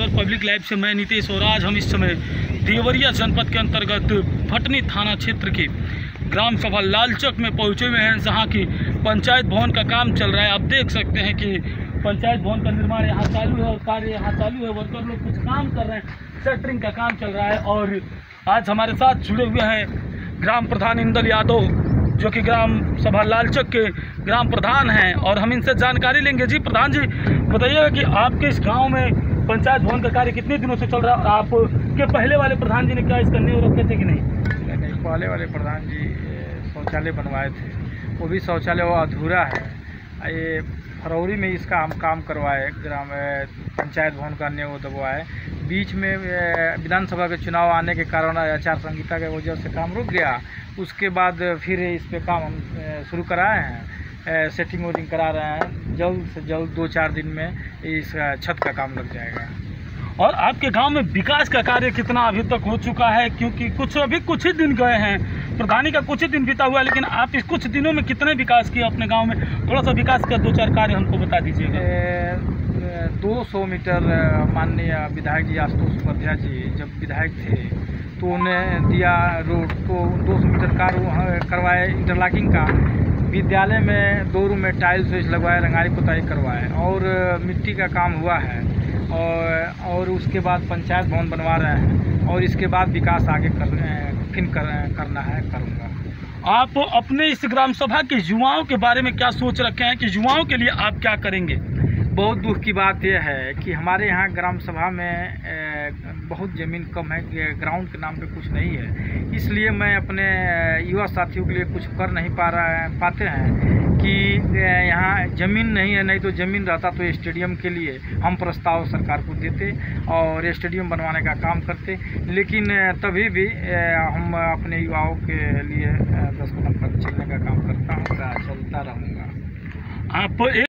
Public life से मैं नीतीश और आज हम इस समय देवरिया जनपद के अंतर्गत भटनी थाना क्षेत्र के ग्राम सभा लालचक में पहुंचे हुए हैं, जहां की पंचायत भवन का काम चल रहा है। आप देख सकते हैं कि पंचायत भवन का निर्माण यहाँ चालू है और कार्य यहाँ चालू है। वर्कर लोग कुछ काम कर रहे हैं, शटरिंग का काम चल रहा है। और आज हमारे साथ जुड़े हुए हैं ग्राम प्रधान इंद्र यादव, जो कि ग्राम सभा लालचक के ग्राम प्रधान हैं, और हम इनसे जानकारी लेंगे। जी प्रधान जी, बताइएगा कि आपके इस गाँव में पंचायत भवन का कार्य कितने दिनों से चल रहा है? आपके पहले वाले प्रधान जी ने क्या इसका न्यू रखे थे कि नहीं? पहले वाले प्रधान जी शौचालय बनवाए थे, वो भी शौचालय वो अधूरा है। ये फरवरी में इसका हम काम करवाए, ग्राम पंचायत भवन का न्यू दबवाए। बीच में विधानसभा के चुनाव आने के कारण आचार संहिता के वजह से काम रुक गया। उसके बाद फिर इस पर काम हम शुरू कराए हैं, सेटिंग वोटिंग करा रहे हैं। जल्द से जल्द 2-4 दिन में इस छत का काम लग जाएगा। और आपके गांव में विकास का कार्य कितना अभी तक हो चुका है? क्योंकि कुछ ही दिन गए हैं, प्रधानी का कुछ ही दिन बीता हुआ है, लेकिन आप इस कुछ दिनों में कितने विकास किए अपने गांव में? थोड़ा सा विकास का 2-4 कार्य हमको बता दीजिएगा। 200 मीटर माननीय विधायक जी आशुतोष उपाध्याय जी जब विधायक थे तो उन्हें दिया रोड को 200 मीटर करवाए इंटरलॉकिंग का। विद्यालय में 2 रूम में टाइल्स वेल्स लगवाए, रंगाई पुताई करवाए और मिट्टी का काम हुआ है। और उसके बाद पंचायत भवन बनवा रहे हैं और इसके बाद विकास आगे करना है, करूँगा। आप अपने इस ग्राम सभा के युवाओं के बारे में क्या सोच रखे हैं कि युवाओं के लिए आप क्या करेंगे? बहुत दुख की बात यह है कि हमारे यहाँ ग्राम सभा में बहुत ज़मीन कम है, ग्राउंड के नाम पे कुछ नहीं है। इसलिए मैं अपने युवा साथियों के लिए कुछ कर नहीं पाते हैं कि यहाँ ज़मीन नहीं है। नहीं तो ज़मीन रहता तो स्टेडियम के लिए हम प्रस्ताव सरकार को देते और स्टेडियम बनवाने का काम करते, लेकिन तभी भी हम अपने युवाओं के लिए 10 कदम पर चलने का काम करता हूँ, चलता रहूँगा। आप